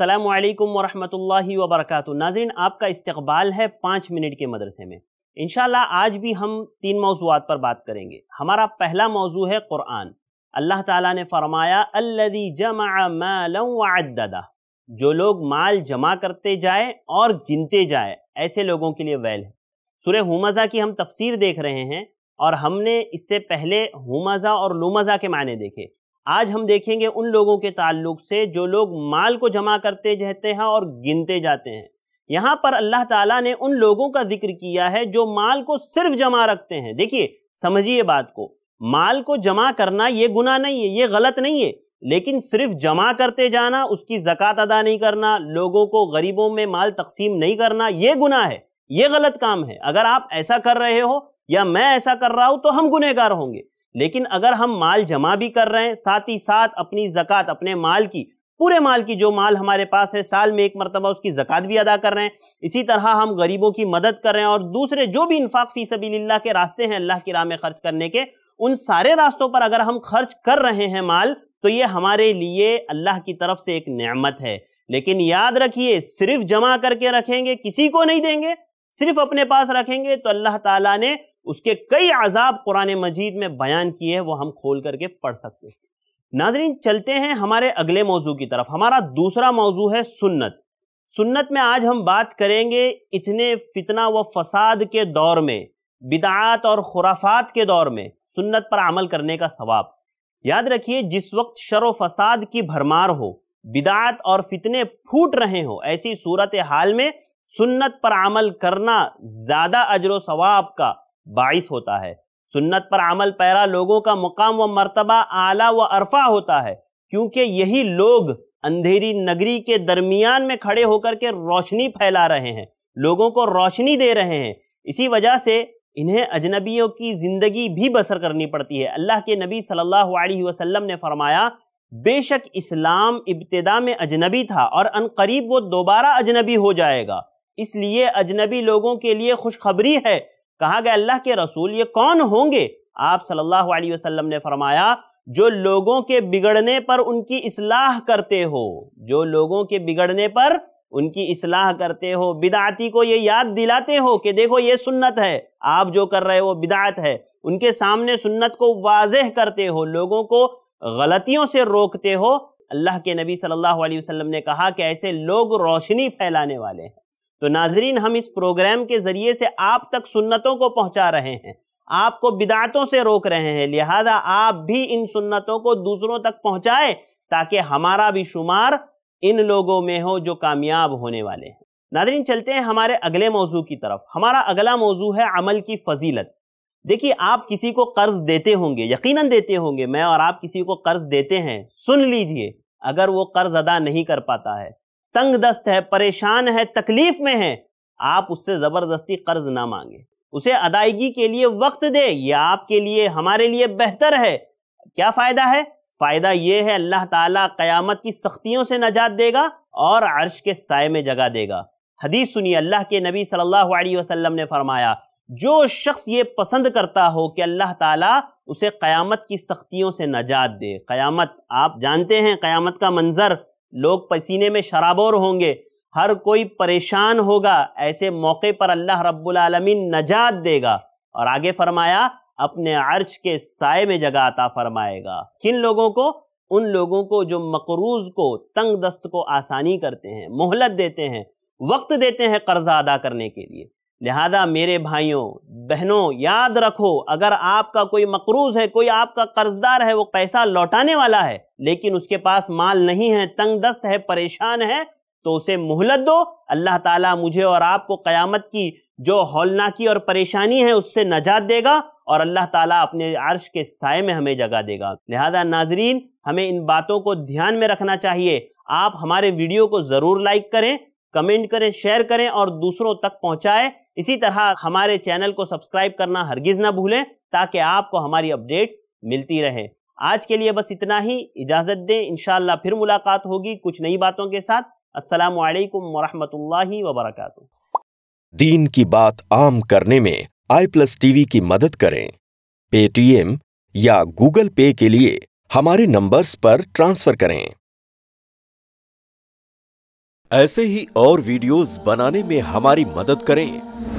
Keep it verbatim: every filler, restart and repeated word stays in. अस्सलामु अलैकुम वरहमतुल्लाहि वबरकातुहू। नाज़रीन, आपका इस्तकबाल है पाँच मिनट के मदरसे में। इंशाल्लाह आज भी हम तीन मौज़ूआत पर बात करेंगे। हमारा पहला मौजू है क़ुरान। अल्लाह ताला ने फरमाया अल्लज़ी जमअ मालन वअद्ददा, जो लोग माल जमा करते जाए और गिनते जाए ऐसे लोगों के लिए वैल है। सूरह हुमज़ा की हम तफसीर देख रहे हैं और हमने इससे पहले हुमज़ा और लुमज़ा के मायने देखे। आज हम देखेंगे उन लोगों के ताल्लुक से जो लोग माल को जमा करते रहते हैं और गिनते जाते हैं। यहाँ पर अल्लाह ताला ने उन लोगों का जिक्र किया है जो माल को सिर्फ जमा रखते हैं। देखिए, समझिए बात को, माल को जमा करना ये गुनाह नहीं है, ये गलत नहीं है, लेकिन सिर्फ जमा करते जाना, उसकी ज़कात अदा नहीं करना, लोगों को, गरीबों में माल तकसीम नहीं करना, ये गुनाह है, ये गलत काम है। अगर आप ऐसा कर रहे हो या मैं ऐसा कर रहा हूं तो हम गुनहगार होंगे। लेकिन अगर हम माल जमा भी कर रहे हैं, साथ ही साथ अपनी ज़कात, अपने माल की, पूरे माल की, जो माल हमारे पास है साल में एक मरतबा उसकी ज़कात भी अदा कर रहे हैं, इसी तरह हम गरीबों की मदद कर रहे हैं और दूसरे जो भी इन्फाक़ फ़ी सबीलिल्लाह के रास्ते हैं, अल्लाह की राह में खर्च करने के, उन सारे रास्तों पर अगर हम खर्च कर रहे हैं माल, तो ये हमारे लिए अल्लाह की तरफ से एक नेमत है। लेकिन याद रखिए, सिर्फ जमा करके रखेंगे, किसी को नहीं देंगे, सिर्फ अपने पास रखेंगे तो अल्लाह ताला ने उसके कई अजाब कुरान मजीद में बयान किए हैं, वो हम खोल करके पढ़ सकते हैं। नाजरीन, चलते हैं हमारे अगले मौजू की तरफ। हमारा दूसरा मौजू है सुन्नत। सुन्नत में आज हम बात करेंगे इतने फितना व फसाद के दौर में, बिदात और खुराफात के दौर में सुन्नत पर अमल करने का सवाब। याद रखिए, जिस वक्त शर व फसाद की भरमार हो, बिदात और फितने फूट रहे हो, ऐसी सूरत हाल में सुन्नत पर अमल करना ज्यादा अजर व सवाब का बाइस होता है। सुन्नत पर अमल पैरा लोगों का मुकाम व मर्तबा आला व अरफा होता है, क्योंकि यही लोग अंधेरी नगरी के दरमियान में खड़े होकर के रोशनी फैला रहे हैं, लोगों को रोशनी दे रहे हैं। इसी वजह से इन्हें अजनबियों की जिंदगी भी बसर करनी पड़ती है। अल्लाह के नबी सल्लल्लाहु अलैहि वसल्लम ने फरमाया बेशक इस्लाम इब्तिदा में अजनबी था और अनकरीब वो दोबारा अजनबी हो जाएगा, इसलिए अजनबी लोगों के लिए खुशखबरी है। कहा गया अल्लाह के रसूल ये कौन होंगे? आप सल्लल्लाहु अलैहि वसल्लम ने फरमाया जो लोगों के बिगड़ने पर उनकी इस्लाह करते हो, जो लोगों के बिगड़ने पर उनकी इस्लाह करते हो, बिदाती को ये याद दिलाते हो कि देखो ये सुन्नत है, आप जो कर रहे हो बिदात है, उनके सामने सुन्नत को वाज़ेह करते हो, लोगों को गलतियों से रोकते हो। अल्लाह के नबी सल्लल्लाहु अलैहि वसल्लम ने कहा कि ऐसे लोग रोशनी फैलाने वाले हैं। तो नाजरीन, हम इस प्रोग्राम के जरिए से आप तक सुन्नतों को पहुंचा रहे हैं, आपको बिदातों से रोक रहे हैं, लिहाजा आप भी इन सुन्नतों को दूसरों तक पहुंचाएं ताकि हमारा भी शुमार इन लोगों में हो जो कामयाब होने वाले हैं। नाजरीन, चलते हैं हमारे अगले मौजू की तरफ। हमारा अगला मौजू है अमल की फजीलत। देखिए, आप किसी को कर्ज देते होंगे, यकीनन देते होंगे, मैं और आप किसी को कर्ज देते हैं। सुन लीजिए, अगर वो कर्ज अदा नहीं कर पाता है, तंग दस्त है, परेशान है, तकलीफ में है, आप उससे जबरदस्ती कर्ज ना मांगे, उसे अदायगी के लिए वक्त दे। ये आपके लिए, हमारे लिए बेहतर है। क्या फायदा है? फायदा ये है अल्लाह ताला कयामत की सख्तियों से नजात देगा और अर्श के साए में जगह देगा। हदीस सुनिए, अल्लाह के नबी सल्लल्लाहु अलैहि वसल्लम ने फरमाया जो शख्स ये पसंद करता हो कि अल्लाह ताला उसे कयामत की सख्तियों से नजात दे। कयामत, आप जानते हैं कयामत का मंजर, लोग पसीने में शराबोर होंगे, हर कोई परेशान होगा, ऐसे मौके पर अल्लाह रब्बुल आलमीन नजात देगा और आगे फरमाया अपने अर्श के साए में जगह अता फरमाएगा। किन लोगों को? उन लोगों को जो मकरूज को, तंग दस्त को आसानी करते हैं, मोहलत देते हैं, वक्त देते हैं कर्जा अदा करने के लिए। लिहाजा मेरे भाइयों बहनों, याद रखो, अगर आपका कोई मकरूज है, कोई आपका कर्जदार है, वो पैसा लौटाने वाला है लेकिन उसके पास माल नहीं है, तंग दस्त है, परेशान है, तो उसे मोहलत दो। अल्लाह ताला मुझे और आपको कयामत की जो हौलनाकी और परेशानी है उससे नजात देगा और अल्लाह ताला अपने अर्श के साए में हमें जगह देगा। लिहाजा नाजरीन, हमें इन बातों को ध्यान में रखना चाहिए। आप हमारे वीडियो को जरूर लाइक करें, कमेंट करें, शेयर करें और दूसरों तक पहुंचाएं। इसी तरह हमारे चैनल को सब्सक्राइब करना हरगिज ना भूलें ताकि आपको हमारी अपडेट्स मिलती रहे। आज के लिए बस इतना ही, इजाज़त दें, इंशाअल्लाह फिर मुलाकात होगी कुछ नई बातों के साथ। अस्सलामु अलैकुम वरहमतुल्लाहि वबरकातुहू। दीन की बात आम करने में आई प्लस टीवी की मदद करें। पेटीएम या गूगल पे के लिए हमारे नंबर्स पर ट्रांसफर करें। ऐसे ही और वीडियोस बनाने में हमारी मदद करें।